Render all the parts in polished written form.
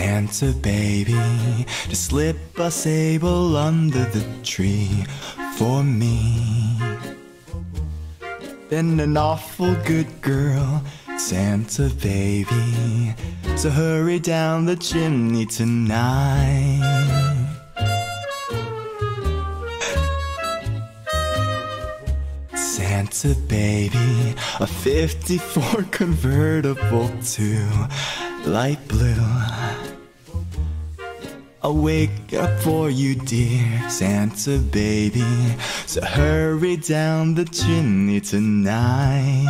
Santa baby, just slip a sable under the tree for me. Been an awful good girl, Santa baby, so hurry down the chimney tonight. Santa baby, a 54 convertible to light blue. I'll wake up for you, dear Santa baby, so hurry down the chimney tonight.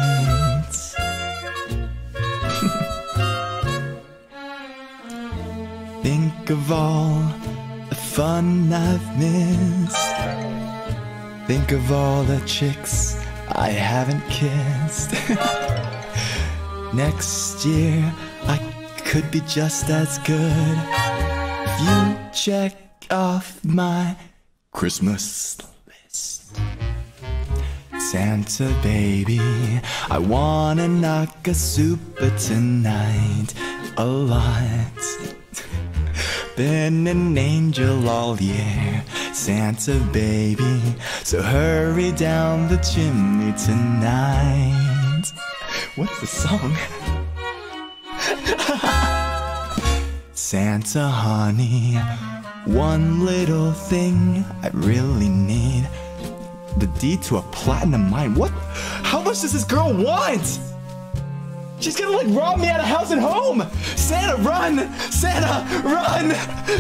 Think of all the fun I've missed. Think of all the chicks I haven't kissed. Next year I could be just as good if you check off my Christmas list. Santa baby, I wanna knock a super tonight a lot. Been an angel all year, Santa baby, so hurry down the chimney tonight. What's the song? Santa honey, one little thing I really need, the deed to a platinum mine. What? How much does this girl want? She's gonna like rob me out of house and home! Santa, run! Santa, run!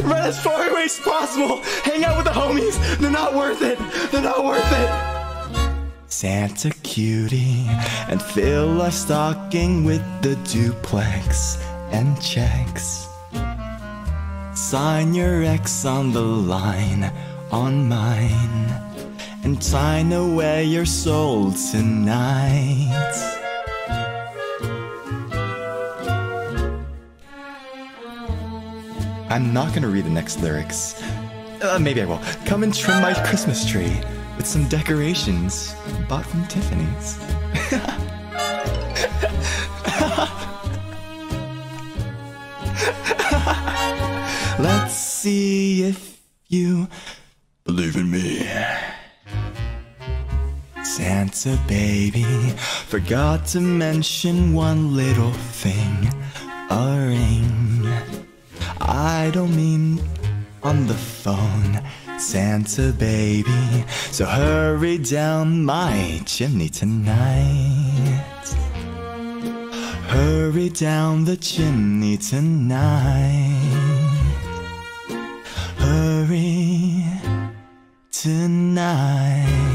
Run as far away as possible! Hang out with the homies! They're not worth it! They're not worth it! Santa cutie, and fill our stocking with the duplex and checks. Sign your ex on the line, on mine, and sign away your soul tonight. I'm not gonna read the next lyrics. Maybe I will. Come and trim my Christmas tree with some decorations bought from Tiffany's. Let's see if you believe in me. Santa baby, forgot to mention one little thing, a ring. I don't mean on the phone, Santa baby, so hurry down my chimney tonight. Hurry down the chimney tonight. Hurry tonight.